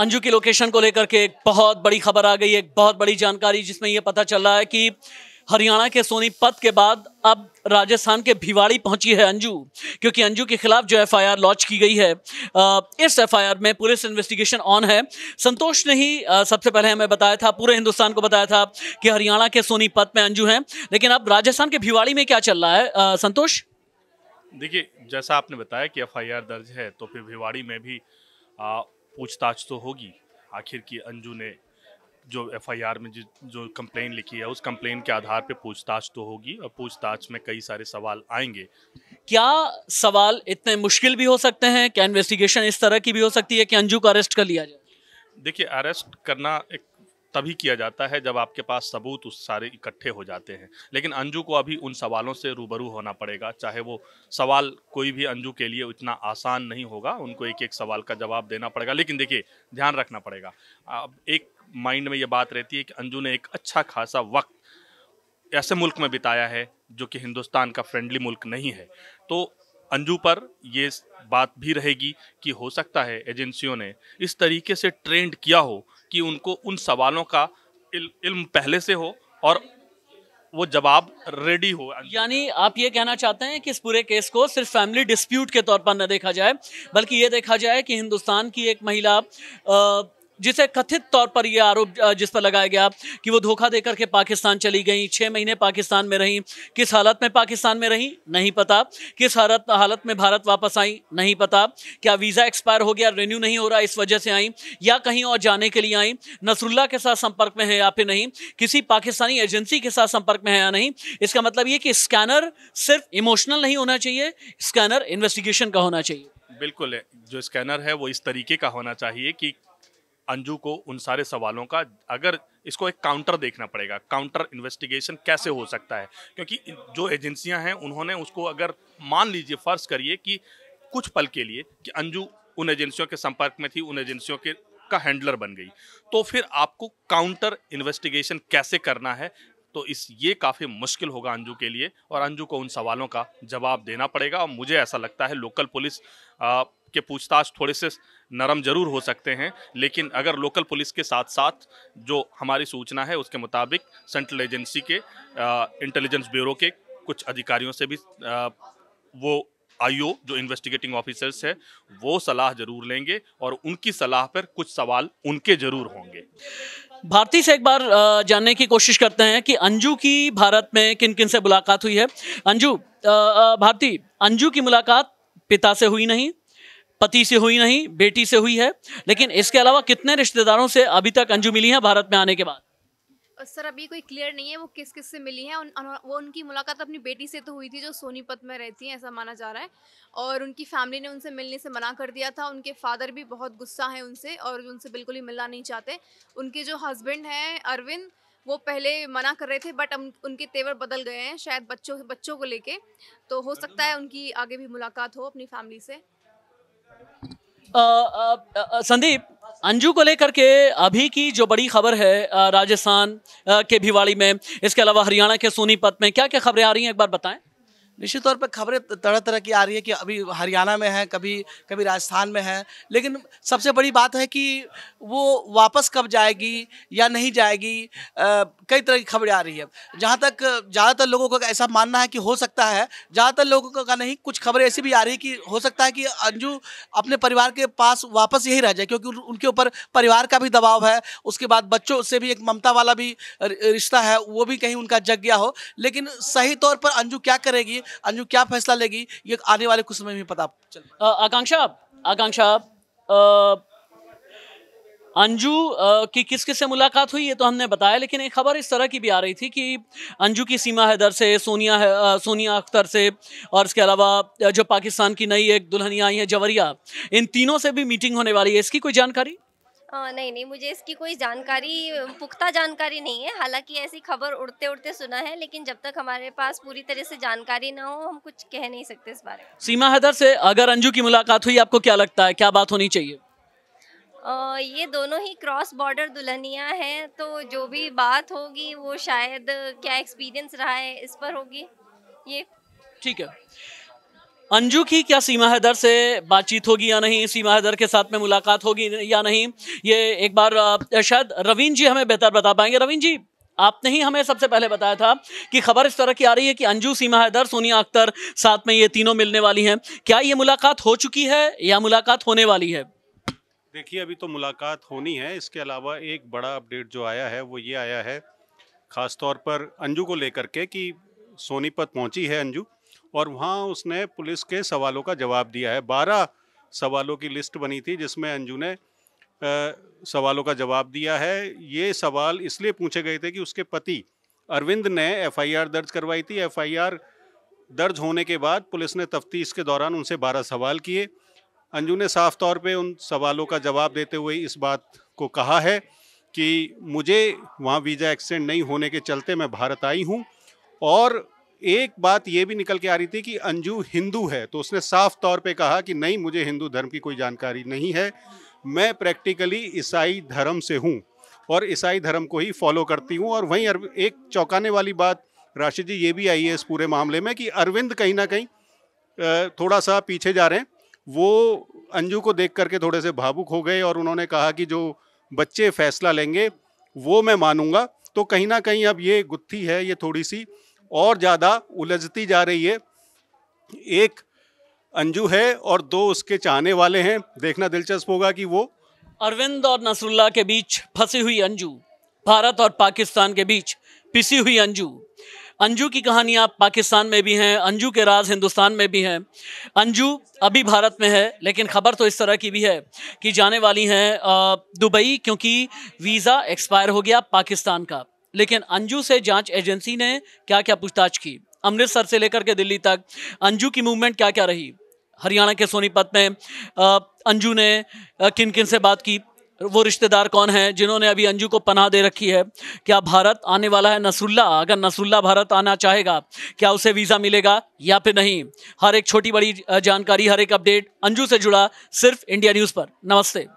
अंजू की लोकेशन को लेकर के एक बहुत बड़ी खबर आ गई, एक बहुत बड़ी जानकारी, जिसमें यह पता चल रहा है कि हरियाणा के सोनीपत के बाद अब राजस्थान के भिवाड़ी पहुंची है अंजू, क्योंकि अंजू के खिलाफ जो एफआईआर लॉन्च की गई है, इस एफआईआर में पुलिस इन्वेस्टिगेशन ऑन है। संतोष ने ही सबसे पहले हमें बताया था, पूरे हिंदुस्तान को बताया था कि हरियाणा के सोनीपत में अंजू हैं, लेकिन अब राजस्थान के भिवाड़ी में क्या चल रहा है संतोष? देखिए, जैसा आपने बताया कि एफआईआर दर्ज है, तो फिर भिवाड़ी में भी पूछताछ तो होगी। आखिर की अंजू ने जो एफआईआर में जो कंप्लेन लिखी है, उस कंप्लेन के आधार पे पूछताछ तो होगी और पूछताछ में कई सारे सवाल आएंगे। क्या सवाल इतने मुश्किल भी हो सकते हैं? क्या इन्वेस्टिगेशन इस तरह की भी हो सकती है कि अंजू को अरेस्ट कर लिया जाए? देखिए, अरेस्ट करना एक तभी किया जाता है जब आपके पास सबूत उस सारे इकट्ठे हो जाते हैं, लेकिन अंजू को अभी उन सवालों से रूबरू होना पड़ेगा। चाहे वो सवाल कोई भी अंजू के लिए इतना आसान नहीं होगा, उनको एक एक सवाल का जवाब देना पड़ेगा। लेकिन देखिए, ध्यान रखना पड़ेगा, अब एक माइंड में ये बात रहती है कि अंजू ने एक अच्छा खासा वक्त ऐसे मुल्क में बिताया है जो कि हिंदुस्तान का फ्रेंडली मुल्क नहीं है, तो अंजू पर ये बात भी रहेगी कि हो सकता है एजेंसियों ने इस तरीके से ट्रेंड किया हो कि उनको उन सवालों का इल्म पहले से हो और वो जवाब रेडी हो। यानी आप ये कहना चाहते हैं कि इस पूरे केस को सिर्फ फैमिली डिस्प्यूट के तौर पर न देखा जाए, बल्कि ये देखा जाए कि हिंदुस्तान की एक महिला जिसे कथित तौर पर यह आरोप जिस पर लगाया गया कि वो धोखा देकर के पाकिस्तान चली गई, 6 महीने पाकिस्तान में रहीं, किस हालत में पाकिस्तान में रहीं नहीं पता, किस हालत में भारत वापस आई नहीं पता, क्या वीज़ा एक्सपायर हो गया, रिन्यू नहीं हो रहा, इस वजह से आई या कहीं और जाने के लिए आई, नसरुल्लाह के साथ संपर्क में है या फिर नहीं, किसी पाकिस्तानी एजेंसी के साथ संपर्क में है या नहीं। इसका मतलब ये कि स्कैनर सिर्फ इमोशनल नहीं होना चाहिए, स्कैनर इन्वेस्टिगेशन का होना चाहिए। बिल्कुल, जो स्कैनर है वो इस तरीके का होना चाहिए कि अंजू को उन सारे सवालों का, अगर इसको एक काउंटर देखना पड़ेगा, काउंटर इन्वेस्टिगेशन कैसे हो सकता है, क्योंकि जो एजेंसियां हैं उन्होंने उसको, अगर मान लीजिए फर्ज करिए कि कुछ पल के लिए कि अंजू उन एजेंसियों के संपर्क में थी, उन एजेंसियों के का हैंडलर बन गई, तो फिर आपको काउंटर इन्वेस्टिगेशन कैसे करना है, तो इस ये काफ़ी मुश्किल होगा अंजू के लिए और अंजू को उन सवालों का जवाब देना पड़ेगा। और मुझे ऐसा लगता है लोकल पुलिस के पूछताछ थोड़े से नरम जरूर हो सकते हैं, लेकिन अगर लोकल पुलिस के साथ साथ जो हमारी सूचना है उसके मुताबिक सेंट्रल एजेंसी के इंटेलिजेंस ब्यूरो के कुछ अधिकारियों से भी वो आईओ जो इन्वेस्टिगेटिंग ऑफिसर्स है वो सलाह जरूर लेंगे और उनकी सलाह पर कुछ सवाल उनके जरूर होंगे। भारती से एक बार जानने की कोशिश करते हैं कि अंजू की भारत में किन किन से मुलाकात हुई है। अंजू भारती, अंजू की मुलाकात पिता से हुई नहीं, पति से हुई नहीं, बेटी से हुई है, लेकिन इसके अलावा कितने रिश्तेदारों से अभी तक अंजू मिली है भारत में आने के बाद? सर, अभी कोई क्लियर नहीं है वो किस किस से मिली हैं। वो उनकी मुलाकात अपनी बेटी से तो हुई थी जो सोनीपत में रहती हैं, ऐसा माना जा रहा है, और उनकी फैमिली ने उनसे मिलने से मना कर दिया था। उनके फादर भी बहुत गुस्सा हैं उनसे और उनसे बिल्कुल ही मिलना नहीं चाहते। उनके जो हस्बैंड हैं अरविंद, वो पहले मना कर रहे थे, बट उनके तेवर बदल गए हैं शायद बच्चों को लेके, तो हो सकता है उनकी आगे भी मुलाकात हो अपनी फैमिली से। संदीप, अंजू को लेकर के अभी की जो बड़ी खबर है राजस्थान के भिवाड़ी में, इसके अलावा हरियाणा के सोनीपत में क्या क्या खबरें आ रही हैं, एक बार बताएं। निश्चित तौर पर खबरें तरह तरह की आ रही है कि अभी हरियाणा में है, कभी राजस्थान में है, लेकिन सबसे बड़ी बात है कि वो वापस कब जाएगी या नहीं जाएगी, कई तरह की खबरें आ रही है। जहाँ तक ज़्यादातर लोगों का ऐसा मानना है कि हो सकता है, ज़्यादातर लोगों का नहीं, कुछ खबरें ऐसी भी आ रही है कि हो सकता है कि अंजू अपने परिवार के पास वापस यही रह जाए, क्योंकि उनके ऊपर परिवार का भी दबाव है, उसके बाद बच्चों से भी एक ममता वाला भी रिश्ता है, वो भी कहीं उनका जग गया हो। लेकिन सही तौर पर अंजू क्या करेगी, अंजू क्या फैसला लेगी, ये आने वाले कुछ समय में पता चलेगा। आकांक्षा, अंजू की किस किस से मुलाकात हुई ये तो हमने बताया, लेकिन एक खबर इस तरह की भी आ रही थी कि अंजू की सीमा हैदर से, सोनिया अख्तर से, और इसके अलावा जो पाकिस्तान की नई एक दुल्हनिया आई है जवरिया, इन तीनों से भी मीटिंग होने वाली है। इसकी कोई जानकारी? नहीं, मुझे इसकी कोई जानकारी, पुख्ता जानकारी नहीं है। हालांकि ऐसी खबर उड़ते उड़ते सुना है, लेकिन जब तक हमारे पास पूरी तरह से जानकारी ना हो हम कुछ कह नहीं सकते इस बारे में। सीमा हैदर से अगर अंजू की मुलाकात हुई, आपको क्या लगता है क्या बात होनी चाहिए? ये दोनों ही क्रॉस बॉर्डर दुल्हनियाँ हैं, तो जो भी बात होगी वो शायद क्या एक्सपीरियंस रहा है इस पर होगी। ये ठीक है। अंजू की क्या सीमा हैदर से बातचीत होगी या नहीं, सीमा हैदर के साथ में मुलाकात होगी या नहीं, ये एक बार शायद अरविंद जी हमें बेहतर बता पाएंगे। अरविंद जी, आपने ही हमें सबसे पहले बताया था कि खबर इस तरह की आ रही है कि अंजू, सीमा हैदर, सोनिया अख्तर साथ में ये तीनों मिलने वाली हैं। क्या ये मुलाकात हो चुकी है या मुलाकात होने वाली है? देखिए, अभी तो मुलाकात होनी है। इसके अलावा एक बड़ा अपडेट जो आया है वो ये आया है ख़ासतौर पर अंजू को लेकर के कि सोनीपत पहुँची है अंजू और वहाँ उसने पुलिस के सवालों का जवाब दिया है। 12 सवालों की लिस्ट बनी थी जिसमें अंजू ने सवालों का जवाब दिया है। ये सवाल इसलिए पूछे गए थे कि उसके पति अरविंद ने एफआईआर दर्ज करवाई थी। एफआईआर दर्ज होने के बाद पुलिस ने तफ्तीश के दौरान उनसे 12 सवाल किए। अंजू ने साफ तौर पे उन सवालों का जवाब देते हुए इस बात को कहा है कि मुझे वहाँ वीज़ा एक्सटेंड नहीं होने के चलते मैं भारत आई हूँ। और एक बात ये भी निकल के आ रही थी कि अंजू हिंदू है, तो उसने साफ तौर पे कहा कि नहीं, मुझे हिंदू धर्म की कोई जानकारी नहीं है, मैं प्रैक्टिकली ईसाई धर्म से हूँ और ईसाई धर्म को ही फॉलो करती हूँ। और वहीं एक चौंकाने वाली बात राशिद जी ये भी आई है इस पूरे मामले में कि अरविंद कहीं ना कहीं थोड़ा सा पीछे जा रहे हैं। वो अंजू को देख करके थोड़े से भावुक हो गए और उन्होंने कहा कि जो बच्चे फैसला लेंगे वो मैं मानूंगा। तो कहीं ना कहीं अब ये गुत्थी है, ये थोड़ी सी और ज़्यादा उलझती जा रही है। एक अंजू है और 2 उसके चाहने वाले हैं। देखना दिलचस्प होगा कि वो अरविंद और नसरुल्लाह के बीच फंसी हुई अंजू, भारत और पाकिस्तान के बीच पिसी हुई अंजू। अंजू की कहानियाँ पाकिस्तान में भी हैं, अंजू के राज हिंदुस्तान में भी हैं। अंजू अभी भारत में है, लेकिन खबर तो इस तरह की भी है कि जाने वाली हैं दुबई, क्योंकि वीज़ा एक्सपायर हो गया पाकिस्तान का। लेकिन अंजू से जांच एजेंसी ने क्या क्या पूछताछ की, अमृतसर से लेकर के दिल्ली तक अंजू की मूवमेंट क्या क्या रही, हरियाणा के सोनीपत में अंजू ने किन किन से बात की, वो रिश्तेदार कौन हैं जिन्होंने अभी अंजू को पनाह दे रखी है, क्या भारत आने वाला है नसरुल्लाह, अगर नसरुल्लाह भारत आना चाहेगा क्या उसे वीज़ा मिलेगा या फिर नहीं। हर एक छोटी बड़ी जानकारी, हर एक अपडेट अंजू से जुड़ा सिर्फ इंडिया न्यूज़ पर। नमस्ते।